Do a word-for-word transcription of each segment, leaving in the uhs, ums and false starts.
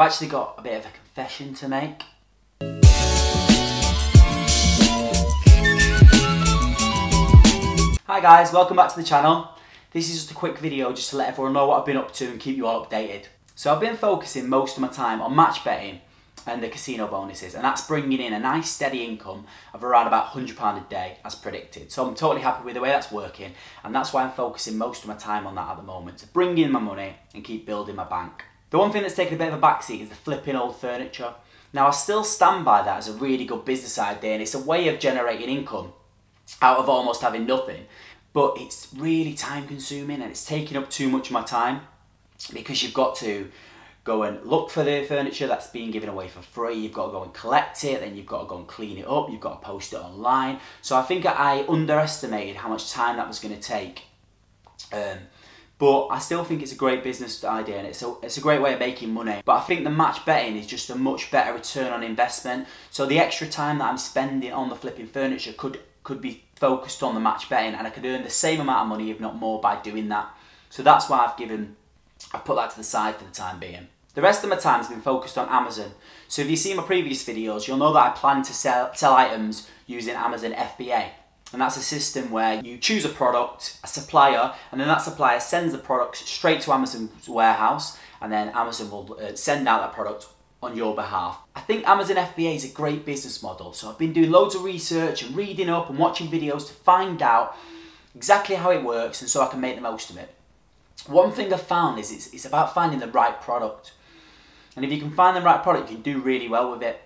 I've actually got a bit of a confession to make. Hi guys, welcome back to the channel. This is just a quick video just to let everyone know what I've been up to and keep you all updated. So I've been focusing most of my time on match betting and the casino bonuses, and that's bringing in a nice steady income of around about one hundred pounds a day as predicted. So I'm totally happy with the way that's working, and that's why I'm focusing most of my time on that at the moment, to bring in my money and keep building my bank. The one thing that's taken a bit of a backseat is the flipping old furniture. Now I still stand by that as a really good business idea, and it's a way of generating income out of almost having nothing, but it's really time consuming and it's taking up too much of my time, because you've got to go and look for the furniture that's being given away for free, you've got to go and collect it, then you've got to go and clean it up, you've got to post it online. So I think I underestimated how much time that was going to take. Um, but I still think it's a great business idea, and it's a, it's a great way of making money. But I think the match betting is just a much better return on investment. So the extra time that I'm spending on the flipping furniture could, could be focused on the match betting, and I could earn the same amount of money, if not more, by doing that. So that's why I've given... I put that to the side for the time being. The rest of my time has been focused on Amazon. So if you've seen my previous videos, you'll know that I plan to sell, sell items using Amazon F B A. And that's a system where you choose a product, a supplier, and then that supplier sends the product straight to Amazon's warehouse, and then Amazon will uh, send out that product on your behalf. I think Amazon F B A is a great business model. So I've been doing loads of research and reading up and watching videos to find out exactly how it works, and so I can make the most of it. One thing I've found is it's, it's about finding the right product. And if you can find the right product, you can do really well with it.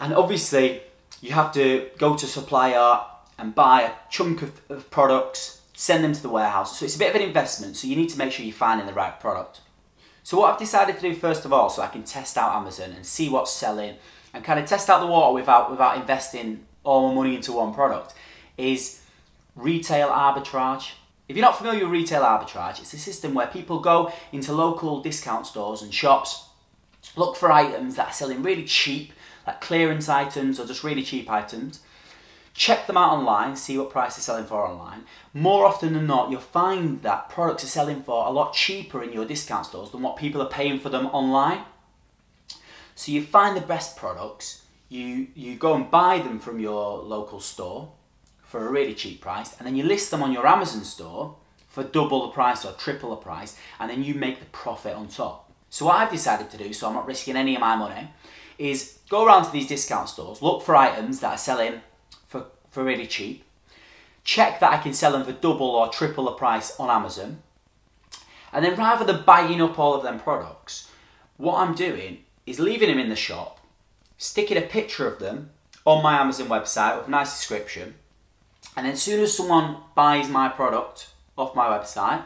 And obviously, you have to go to supplier and buy a chunk of, of products, send them to the warehouse. So it's a bit of an investment, so you need to make sure you're finding the right product. So what I've decided to do first of all, so I can test out Amazon and see what's selling, and kind of test out the water without, without investing all my money into one product, is retail arbitrage. If you're not familiar with retail arbitrage, it's a system where people go into local discount stores and shops, look for items that are selling really cheap, like clearance items or just really cheap items, check them out online, see what price they're selling for online. More often than not, you'll find that products are selling for a lot cheaper in your discount stores than what people are paying for them online. So you find the best products, you, you go and buy them from your local store for a really cheap price, and then you list them on your Amazon store for double the price or triple the price, and then you make the profit on top. So what I've decided to do, so I'm not risking any of my money, is go around to these discount stores, look for items that are selling for, for really cheap, check that I can sell them for double or triple the price on Amazon, and then rather than buying up all of them products, what I'm doing is leaving them in the shop, sticking a picture of them on my Amazon website with a nice description. And then as soon as someone buys my product off my website,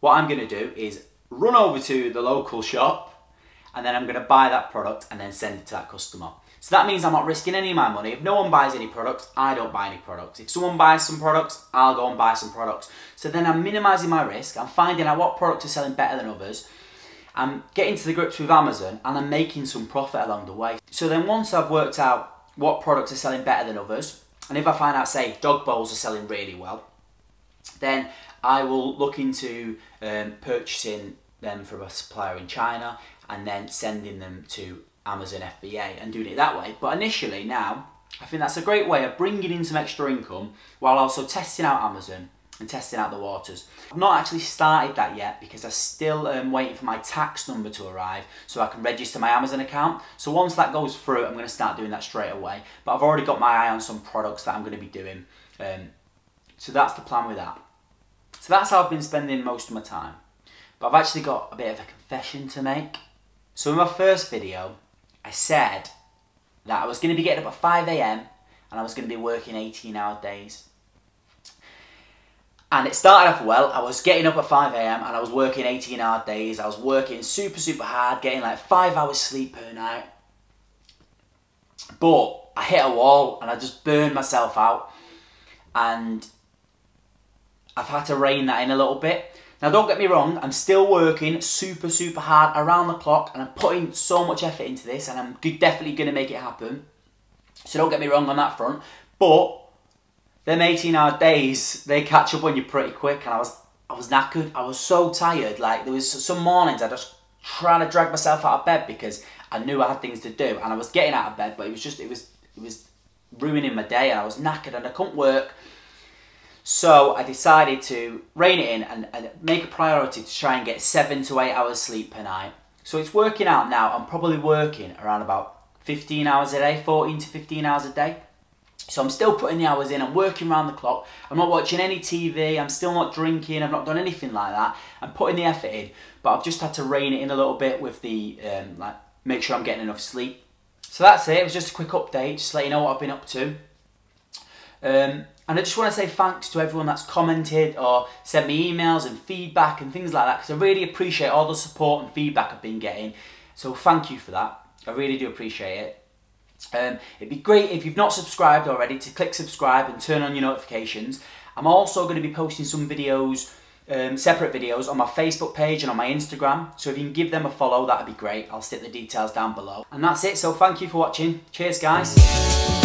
what I'm going to do is run over to the local shop, and then I'm going to buy that product and then send it to that customer. So that means I'm not risking any of my money. If no one buys any products, I don't buy any products. If someone buys some products, I'll go and buy some products. So then I'm minimising my risk, I'm finding out what products are selling better than others, I'm getting to the grips with Amazon, and I'm making some profit along the way. So then once I've worked out what products are selling better than others, and if I find out, say, dog bowls are selling really well, then I will look into um, purchasing them from a supplier in China and then sending them to Amazon F B A and doing it that way. But initially now, I think that's a great way of bringing in some extra income while also testing out Amazon and testing out the waters. I've not actually started that yet because I still am waiting for my tax number to arrive so I can register my Amazon account. So once that goes through, I'm going to start doing that straight away. But I've already got my eye on some products that I'm going to be doing. Um, so that's the plan with that. So that's how I've been spending most of my time. But I've actually got a bit of a confession to make. So in my first video, I said that I was going to be getting up at five A M and I was going to be working eighteen hour days. And it started off well. I was getting up at five A M and I was working eighteen hour days. I was working super, super hard, getting like five hours sleep per night. But I hit a wall and I just burned myself out. And I've had to rein that in a little bit. Now don't get me wrong, I'm still working super, super hard around the clock, and I'm putting so much effort into this, and I'm definitely going to make it happen. So don't get me wrong on that front. But them eighteen hour days, they catch up on you pretty quick, and I was I was knackered. I was so tired. Like, there was some mornings I just trying to drag myself out of bed because I knew I had things to do, and I was getting out of bed, but it was just, it was, it was ruining my day, and I was knackered and I couldn't work. So I decided to rein it in and, and make a priority to try and get seven to eight hours sleep per night. So it's working out now. I'm probably working around about fifteen hours a day, fourteen to fifteen hours a day. So I'm still putting the hours in, I'm working around the clock, I'm not watching any T V, I'm still not drinking, I've not done anything like that. I'm putting the effort in, but I've just had to rein it in a little bit with the, um, like, make sure I'm getting enough sleep. So that's it, it was just a quick update, just to let you know what I've been up to. Um, and I just want to say thanks to everyone that's commented or sent me emails and feedback and things like that, because I really appreciate all the support and feedback I've been getting. So thank you for that, I really do appreciate it. Um, it'd be great if you've not subscribed already to click subscribe and turn on your notifications. I'm also going to be posting some videos, um, separate videos on my Facebook page and on my Instagram, so if you can give them a follow, that'd be great. I'll stick the details down below. And that's it, so thank you for watching. Cheers guys.